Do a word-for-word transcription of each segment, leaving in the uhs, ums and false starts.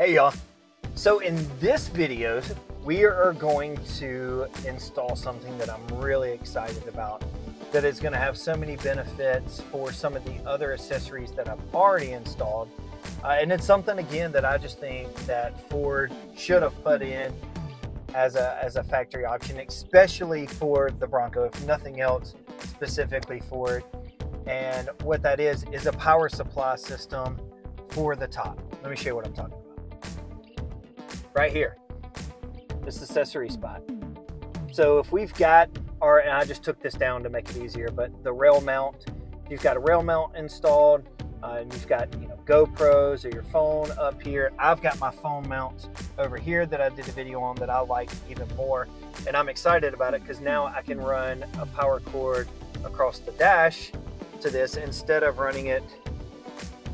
Hey y'all, so in this video we are going to install something that I'm really excited about, that is going to have so many benefits for some of the other accessories that I've already installed, uh, and it's something again that I just think that Ford should have put in as a as a factory option, especially for the Bronco, if nothing else specifically for it. And what that is is a power supply system for the top. Let me show you what I'm talking about. Right here, this accessory spot. So if we've got our, and I just took this down to make it easier, but the rail mount, you've got a rail mount installed, uh, and you've got, you know, GoPros or your phone up here. I've got my phone mount over here that I did a video on that I like even more, and I'm excited about it because now I can run a power cord across the dash to this instead of running it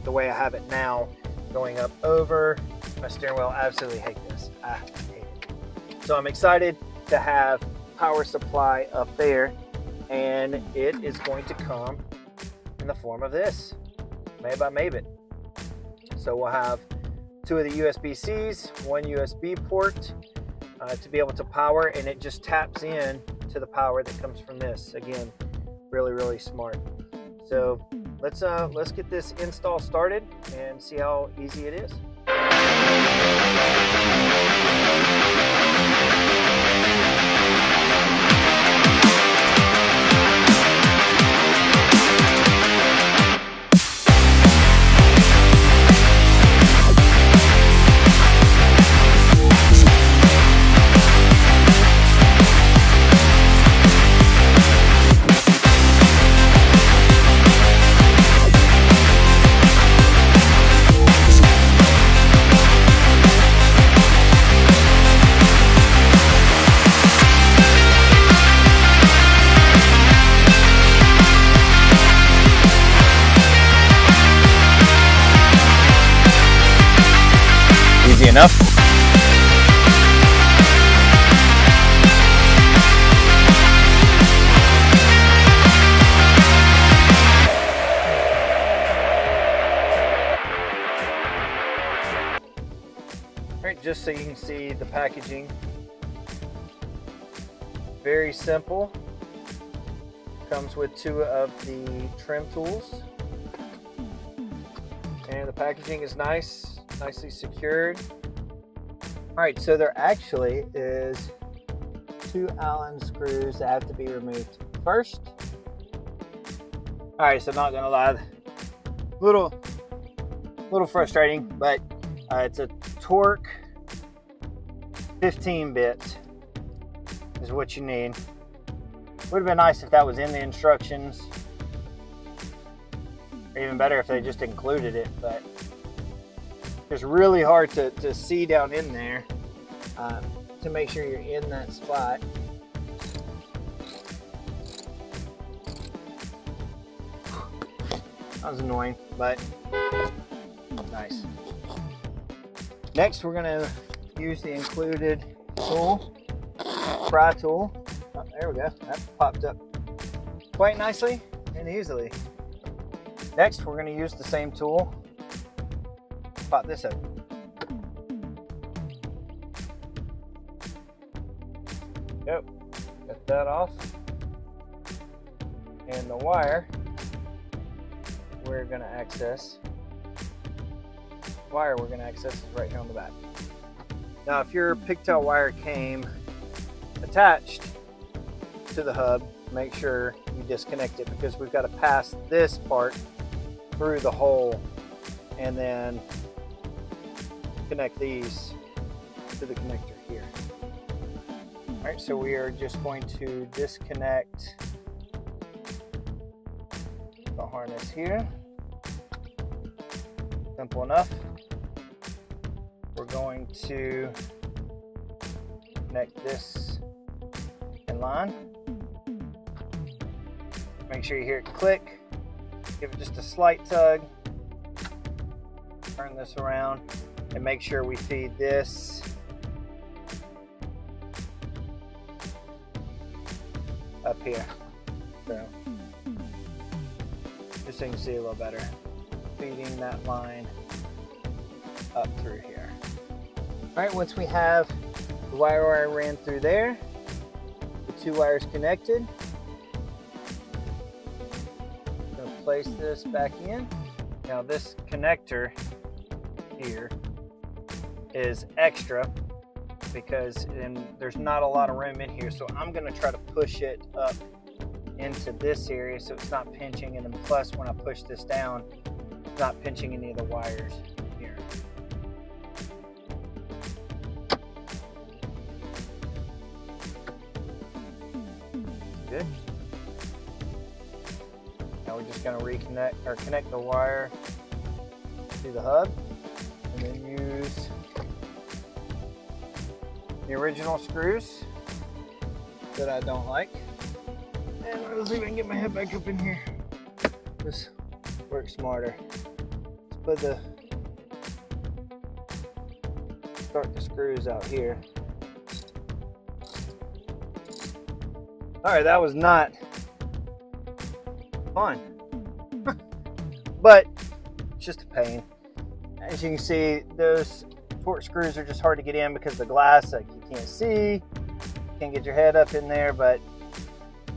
the way I have it now, going up over my steering wheel. I absolutely hate this. I hate it. So I'm excited to have power supply up there, and it is going to come in the form of this, made by Mabett. So we'll have two of the U S B Cs, one U S B port uh, to be able to power, and it just taps in to the power that comes from this. Again, really, really smart. So let's uh, let's get this install started and see how easy it is. Enough. All right, just so you can see the packaging, very simple, comes with two of the trim tools, and the packaging is nice. Nicely secured. All right, so there actually is two Allen screws that have to be removed first. All right, so I'm not gonna lie, little, little frustrating, but uh, it's a Torx fifteen bit is what you need. Would have been nice if that was in the instructions, or even better if they just included it, but it's really hard to, to see down in there uh, to make sure you're in that spot. That was annoying, but nice. Next, we're gonna use the included tool, pry tool. Oh, there we go, that popped up quite nicely and easily. Next, we're gonna use the same tool. Pop this up. Yep, cut that off. And the wire we're gonna access, wire we're gonna access is right here on the back. Now, if your pigtail wire came attached to the hub, make sure you disconnect it, because we've got to pass this part through the hole and then connect these to the connector here. All right, so we are just going to disconnect the harness here. Simple enough. We're going to connect this in line. Make sure you hear it click. Give it just a slight tug. Turn this around and make sure we feed this up here. So, just so you can see a little better, feeding that line up through here. All right, once we have the wire wire ran through there, the two wires connected, I'm gonna place this back in. Now this connector here is extra because in, there's not a lot of room in here. So I'm gonna try to push it up into this area so it's not pinching, and then plus when I push this down, it's not pinching any of the wires here. Good. Now we're just gonna reconnect or connect the wire to the hub and then use the original screws that I don't like. And let's see if I can get my head back up in here. This works smarter. Let's put the start the screws out here. All right, that was not fun, but it's just a pain. As you can see, those Torx screws are just hard to get in because of the glass. Like you can't see, can't get your head up in there, but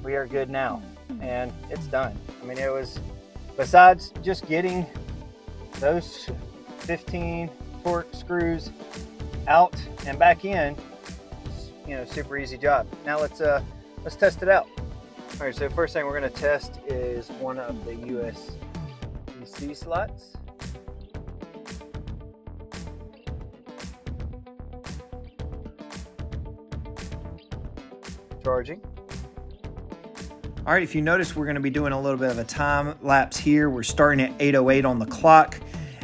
we are good now and it's done. I mean, it was, besides just getting those fifteen Torx screws out and back in, you know, super easy job. Now let's uh let's test it out. All right, so first thing we're going to test is one of the U S B C slots. Charging. All right, if you notice, we're going to be doing a little bit of a time lapse here. We're starting at eight oh eight on the clock,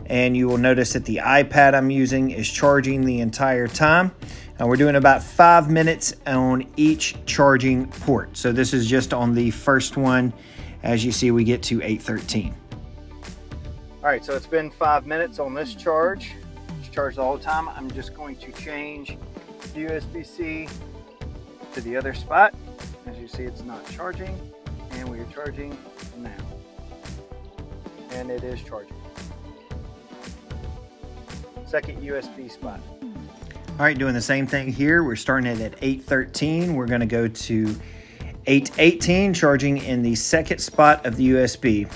and you will notice that the iPad I'm using is charging the entire time. And we're doing about five minutes on each charging port. So this is just on the first one. As you see, we get to eight thirteen. All right, so it's been five minutes on this charge. It's charged the whole time. I'm just going to change the U S B C to the other spot. As you see, it's not charging, and we are charging now. And it is charging. Second U S B spot. All right, doing the same thing here. We're starting it at eight thirteen. We're gonna go to eight eighteen, charging in the second spot of the U S B.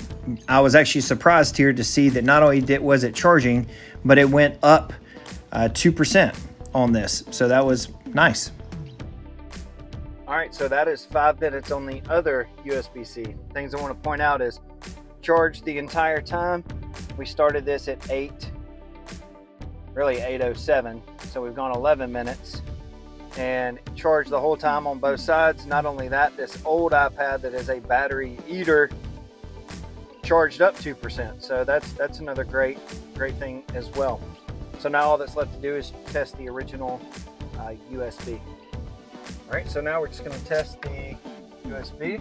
I was actually surprised here to see that not only did, was it charging, but it went up uh, two percent on this. So that was nice. All right, so that is five minutes on the other U S B C. Things I want to point out is charged the entire time. We started this at eight, really eight oh seven. So we've gone eleven minutes and charged the whole time on both sides. Not only that, this old iPad that is a battery eater charged up two percent. So that's, that's another great, great thing as well. So now all that's left to do is test the original uh, U S B. All right, so now we're just gonna test the U S B.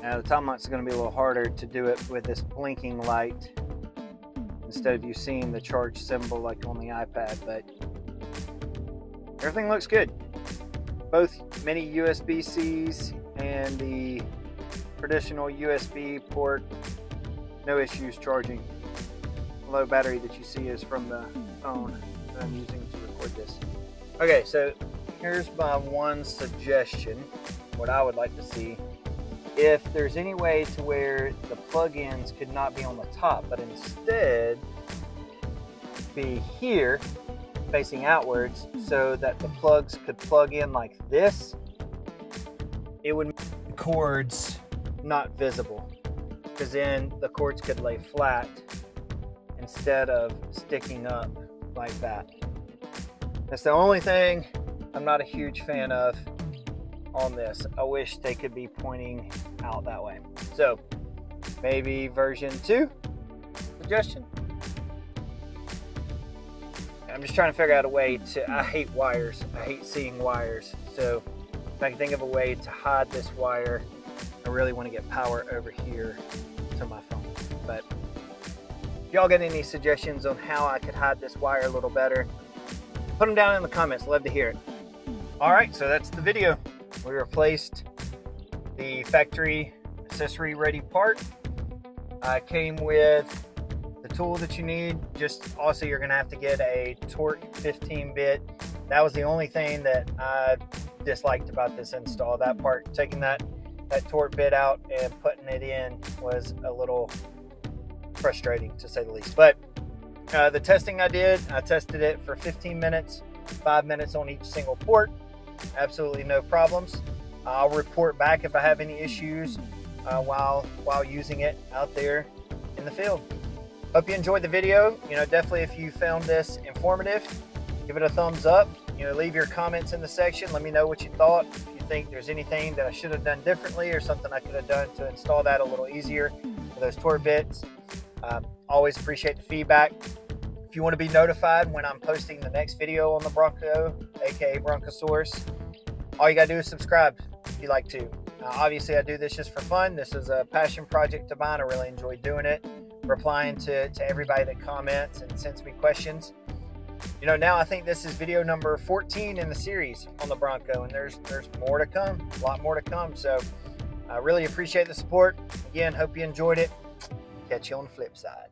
Now the time lapse is gonna be a little harder to do it with this blinking light instead of you seeing the charge symbol like on the iPad, but everything looks good. Both mini U S B Cs and the traditional U S B port, no issues charging. The low battery that you see is from the phone that I'm using to record this. Okay, so here's my one suggestion, what I would like to see. If there's any way to where the plug-ins could not be on the top, but instead be here facing outwards so that the plugs could plug in like this, it would make the cords not visible, because then the cords could lay flat instead of sticking up like that. That's the only thing I'm not a huge fan of on this. I wish they could be pointing out that way. So maybe version two suggestion. I'm just trying to figure out a way to, I hate wires. I hate seeing wires. So if I can think of a way to hide this wire, I really want to get power over here to my phone. But if y'all got any suggestions on how I could hide this wire a little better, put them down in the comments. Love to hear it. All right, so that's the video. We replaced the factory accessory ready part. I came with the tool that you need. Just also, you're gonna have to get a Torx fifteen bit. That was the only thing that I disliked about this install. That part, taking that that Torx bit out and putting it in, was a little frustrating to say the least. But uh, the testing I did, I tested it for fifteen minutes, five minutes on each single port. Absolutely no problems. I'll report back if I have any issues uh, while while using it out there in the field. Hope you enjoyed the video. You know, definitely if you found this informative, give it a thumbs up. You know, leave your comments in the section. Let me know what you thought. If you think there's anything that I should have done differently or something I could have done to install that a little easier for those Torx bits. Um, always appreciate the feedback. If you want to be notified when I'm posting the next video on the Bronco, aka Broncosaurus, all you gotta do is subscribe if you like to. Now, obviously I do this just for fun. This is a passion project of mine. I really enjoy doing it, replying to, to everybody that comments and sends me questions. You know, now I think this is video number fourteen in the series on the Bronco, and there's there's more to come, a lot more to come. So I really appreciate the support. Again, hope you enjoyed it. Catch you on the flip side.